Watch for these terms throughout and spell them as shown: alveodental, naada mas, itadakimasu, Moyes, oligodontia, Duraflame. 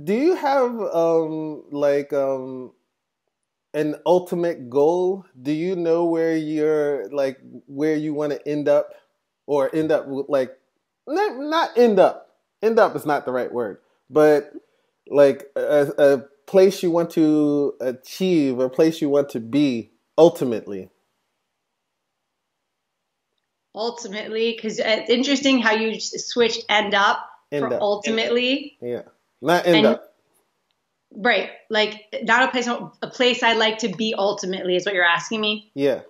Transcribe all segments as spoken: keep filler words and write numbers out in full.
Do you have um like um an ultimate goal? Do you know where you're like where you want to end up, or end up like not not end up end up is not the right word, but like a, a place you want to achieve, a place you want to be ultimately? Ultimately, because it's interesting how you switched end up end for up. ultimately. Yeah, not end and, up. Right, like not a place, a place I'd like to be ultimately is what you're asking me? Yeah,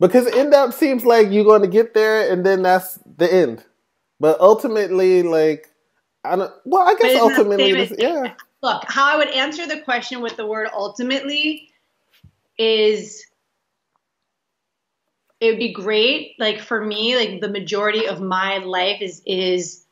because end up seems like you're going to get there and then that's the end. But ultimately, like, I don't, well, I guess ultimately, this, yeah. Look, how I would answer the question with the word ultimately is... it would be great, like for me, like the majority of my life is, is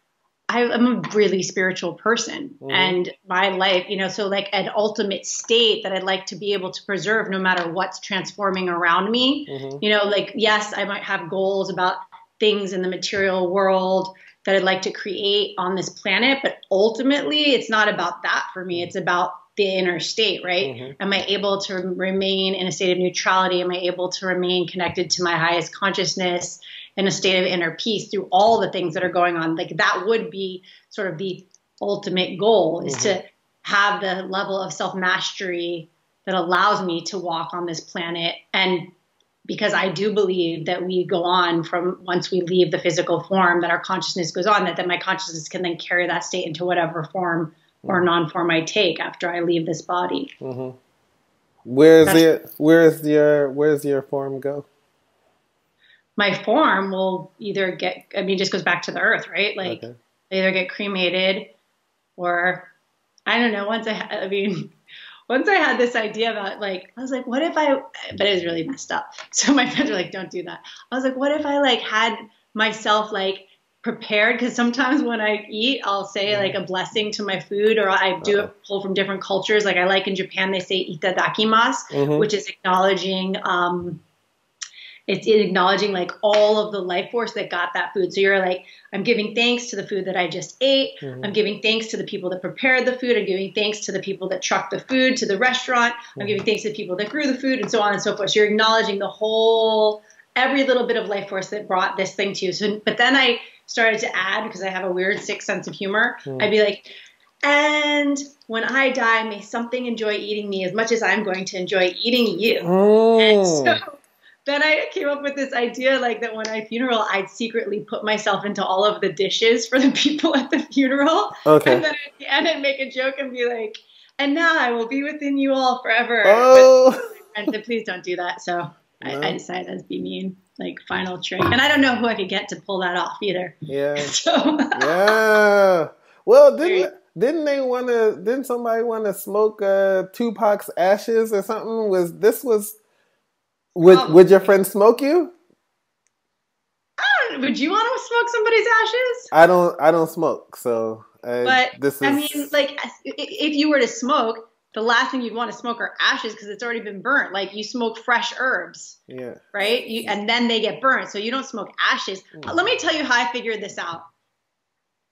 I, I'm a really spiritual person. Mm-hmm. And my life, you know, so like an ultimate state that I'd like to be able to preserve no matter what's transforming around me. Mm-hmm. You know, like, yes, I might have goals about things in the material world that I'd like to create on this planet, but ultimately it's not about that for me. It's about the inner state, right? Mm-hmm. Am I able to remain in a state of neutrality? Am I able to remain connected to my highest consciousness in a state of inner peace through all the things that are going on? Like that would be sort of the ultimate goal, is mm-hmm. to have the level of self-mastery that allows me to walk on this planet. And because I do believe that we go on from once we leave the physical form, that our consciousness goes on, that, that my consciousness can then carry that state into whatever form or non-form I take after I leave this body. Mm-hmm. Where's the where's your where's your form go? My form will either get, I mean, it just goes back to the earth, right? Like okay. either get cremated, or I don't know. Once I, I mean, once I had this idea about like, I was like, what if I? But it was really messed up. So my friends were like, don't do that. I was like, what if I like had myself like prepared, because sometimes when I eat, I'll say like a blessing to my food, or I do it pull from different cultures. Like I like in Japan, they say itadakimasu, mm-hmm. which is acknowledging, um, it's acknowledging like all of the life force that got that food. So you're like, I'm giving thanks to the food that I just ate. Mm-hmm. I'm giving thanks to the people that prepared the food. I'm giving thanks to the people that trucked the food to the restaurant. Mm-hmm. I'm giving thanks to the people that grew the food, and so on and so forth. So you're acknowledging the whole, every little bit of life force that brought this thing to you. So, but then I started to add, because I have a weird sick sense of humor, mm. I'd be like, and when I die, may something enjoy eating me as much as I'm going to enjoy eating you. Oh. And so then I came up with this idea, like that when I funeral, I'd secretly put myself into all of the dishes for the people at the funeral. Okay. And then at the end, I'd make a joke and be like, and now I will be within you all forever. Oh. And said, please don't do that. So I, no. I decided that'd be mean, like final trick. And I don't know who I could get to pull that off either. Yeah. So. Yeah. Well, didn't didn't they want to? Didn't somebody want to smoke uh, Tupac's ashes or something? Was this was? Would oh. would your friend smoke you? I don't, would you want to smoke somebody's ashes? I don't. I don't smoke, so. I, but this is, I mean, like, if you were to smoke, the last thing you'd want to smoke are ashes, because it's already been burnt. Like you smoke fresh herbs, yeah, right? You, and then they get burnt, so you don't smoke ashes. Mm. Let me tell you how I figured this out.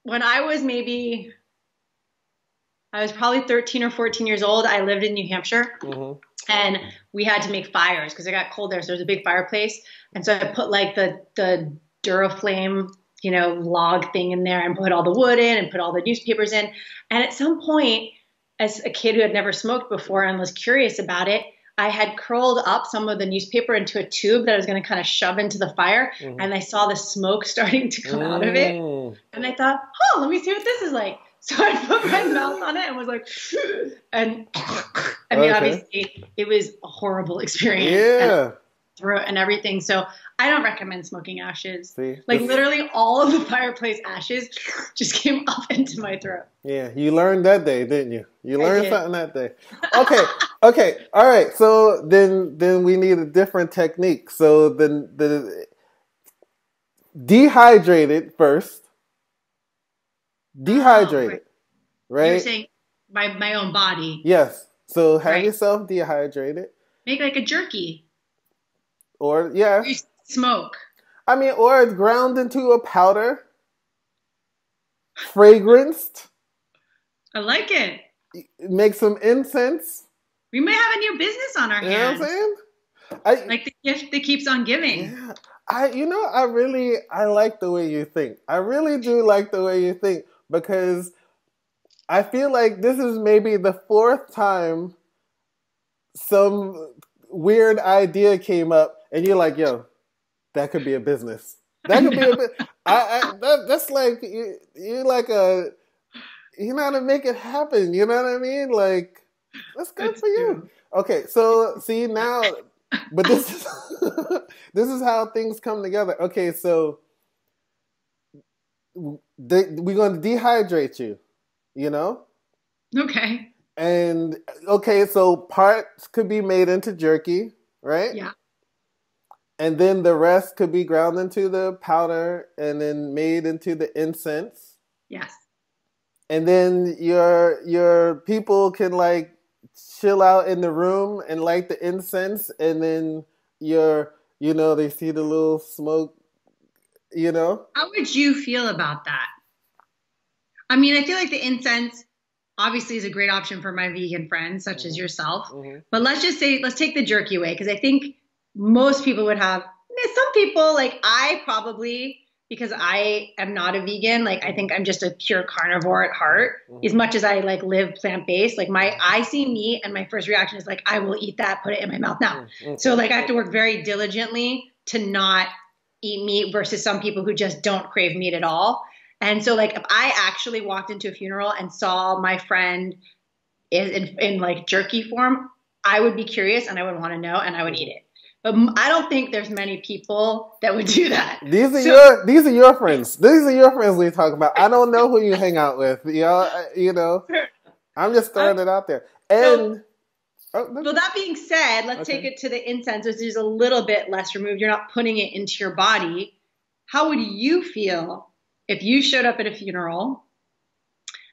When I was maybe, I was probably thirteen or fourteen years old. I lived in New Hampshire, mm-hmm. and we had to make fires because it got cold there. So there was a big fireplace, and so I put like the the Duraflame, you know, log thing in there, and put all the wood in, and put all the newspapers in, and at some point, as a kid who had never smoked before and was curious about it, I had curled up some of the newspaper into a tube that I was going to kind of shove into the fire, mm-hmm. and I saw the smoke starting to come mm. out of it. And I thought, oh, let me see what this is like. So I put my mouth on it and was like, and I mean, okay. obviously, it was a horrible experience. Yeah. Throat and everything. So I don't recommend smoking ashes. See, like this, literally all of the fireplace ashes just came up into my throat. Yeah, you learned that day, didn't you? You learned something that day. Okay, okay, all right. So then, then we need a different technique. So then, the dehydrated first. Dehydrated, oh, right? You're saying my my own body. Yes. So have right. yourself dehydrated. Make like a jerky. Or yeah, you smoke. I mean, or it's ground into a powder, fragranced. I like it. make some incense. We may have a new business on our hands. You know what I'm saying? I, like the gift that keeps on giving. Yeah. I, you know, I really, I like the way you think. I really do like the way you think, because I feel like this is maybe the fourth time some weird idea came up and you're like, yo, that could be a business. That could be a business. I, I, that, that's like, you, you're like a, you know how to make it happen. You know what I mean? Like, that's good that's for you. True. Okay, so see now, but this is, this is how things come together. Okay, so they, we're going to dehydrate you, you know? Okay. And, okay, so parts could be made into jerky, right? Yeah. And then the rest could be ground into the powder and then made into the incense. Yes. And then your your people can, like, chill out in the room and light the incense, and then your, you know, they see the little smoke, you know? How would you feel about that? I mean, I feel like the incense obviously is a great option for my vegan friends, such mm-hmm. as yourself. Mm-hmm. But let's just say, let's take the jerky away, because I think most people would have, some people, like I probably... because I am not a vegan, like I think I'm just a pure carnivore at heart. Mm-hmm. As much as I like live plant-based, like my, I see meat and my first reaction is like, I will eat that, put it in my mouth now. Mm-hmm. So like I have to work very diligently to not eat meat versus some people who just don't crave meat at all. And so like if I actually walked into a funeral and saw my friend in, in, in like jerky form, I would be curious and I would want to know and I would eat it. But I don't think there's many people that would do that. These are so, your these are your friends. These are your friends we talk about. I don't know who you hang out with. You know, you know, I'm just throwing it out there. And so, oh, well, that being said, let's okay. take it to the incense, which is a little bit less removed. You're not putting it into your body. How would you feel if you showed up at a funeral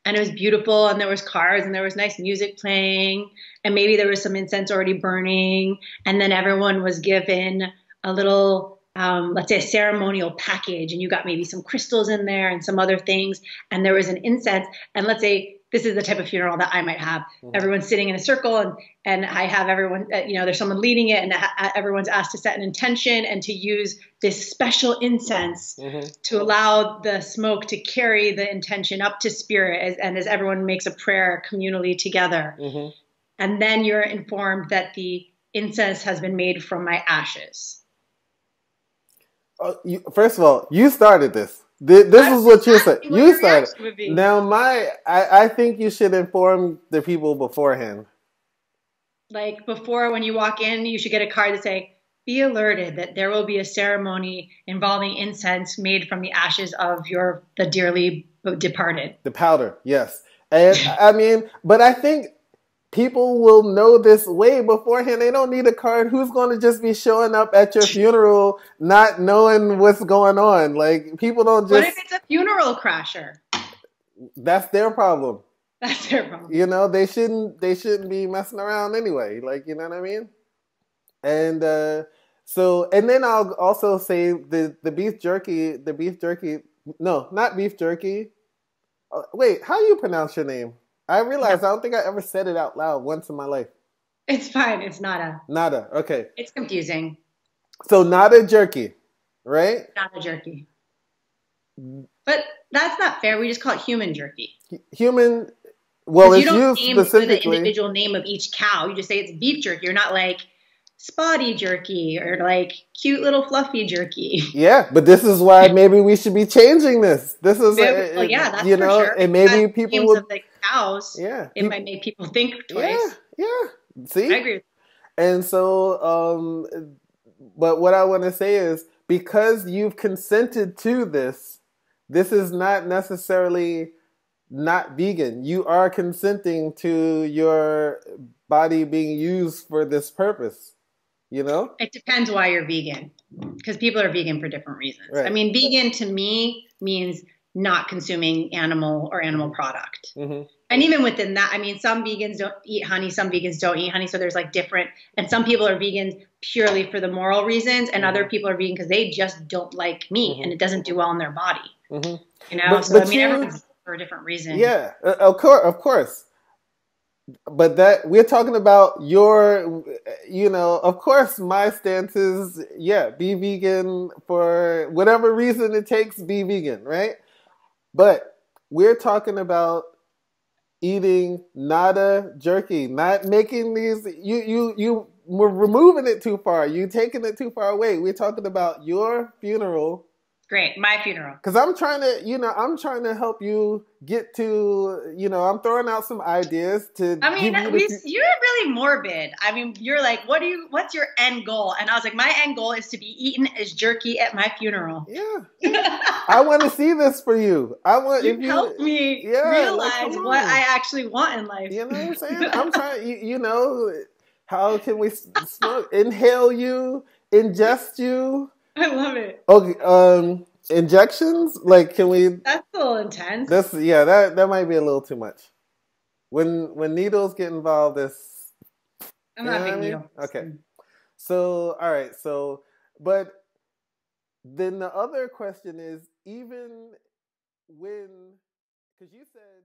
and it was beautiful and there was cards and there was nice music playing and maybe there was some incense already burning, and then everyone was given a little, um, let's say a ceremonial package, and you got maybe some crystals in there and some other things, and there was an incense, and let's say this is the type of funeral that I might have. Mm-hmm. Everyone's sitting in a circle and, and I have everyone, you know, there's someone leading it and everyone's asked to set an intention and to use this special incense mm-hmm. to allow the smoke to carry the intention up to spirit as, and as everyone makes a prayer communally together. Mm-hmm. And then you're informed that the incense has been made from my ashes. Oh, you, first of all, you started this. This is what you said. You started. Now, my, I, I think you should inform the people beforehand. Like before, when you walk in, you should get a card that say, "Be alerted that there will be a ceremony involving incense made from the ashes of your the dearly departed." The powder, yes, and I mean, but I think people will know this way beforehand. They don't need a card. Who's going to just be showing up at your funeral not knowing what's going on? Like, people don't just... What if it's a funeral crasher? That's their problem. That's their problem. You know, they shouldn't, they shouldn't be messing around anyway. Like, you know what I mean? And uh, so, and then I'll also say the, the beef jerky, the beef jerky, no, not beef jerky. Oh, wait, how do you pronounce your name? I realized I don't think I ever said it out loud once in my life. It's fine. It's naada. Naada. Okay. It's confusing. So naada jerky, right? Naada jerky. But that's not fair. We just call it human jerky. Human. Well, it's you don't name the individual name of each cow. You just say it's beef jerky. You're not like spotty jerky or like cute little fluffy jerky. Yeah, but this is why maybe we should be changing this. This is, maybe, well, yeah, that's you for know, sure. And maybe because people would. House, yeah, it might make people think twice. Yeah, yeah. See, I agree. And so, um, but what I want to say is, because you've consented to this, this is not necessarily not vegan. You are consenting to your body being used for this purpose. You know, it depends why you're vegan, because people are vegan for different reasons. Right. I mean, vegan to me means not consuming animal or animal product. Mm-hmm. And even within that, I mean, some vegans don't eat honey, some vegans don't eat honey, so there's like different, and some people are vegans purely for the moral reasons, and mm-hmm. other people are vegan because they just don't like meat, mm-hmm. and it doesn't do well in their body, mm-hmm. you know? But, so, but I mean, you, everyone's for a different reason. Yeah, of course, of course. But that we're talking about your, you know, of course, my stance is, yeah, be vegan for whatever reason it takes, be vegan, right? But we're talking about eating nada jerky, not making these, you, you, you were removing it too far. You taking it too far away. We're talking about your funeral. Great. My funeral. Cause I'm trying to, you know, I'm trying to help you get to, you know, I'm throwing out some ideas to. I mean, you we, you're really morbid. I mean, you're like, what do you, what's your end goal? And I was like, my end goal is to be eaten as jerky at my funeral. Yeah. yeah. I want to see this for you. I want you if you help me yeah, realize what I actually want in life. You know what I'm saying? I'm trying, you, you know, how can we smoke, inhale you, ingest you? I love it. Okay, um, injections? Like, can we? That's a little intense. That's yeah. That that might be a little too much. When when needles get involved, this. I'm not a big needle. Okay. So all right. So, but then the other question is, even when, because you said.